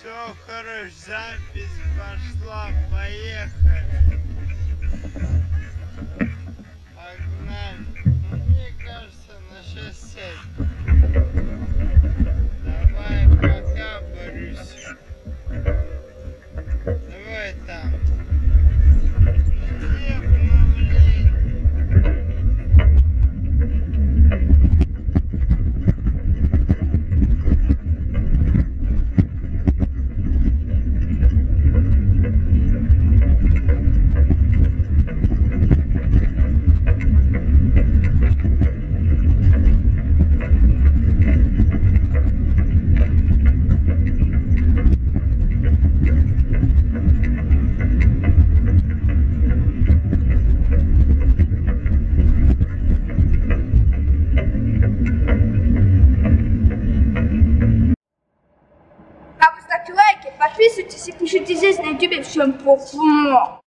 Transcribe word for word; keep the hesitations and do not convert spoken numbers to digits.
Все хорошо, запись пошла, поехали. Погнали. Ну, мне кажется, на шесть-семь. Давай, пока, Борюся. Давай там. Подписывайтесь и пишите здесь на YouTube, всем пока.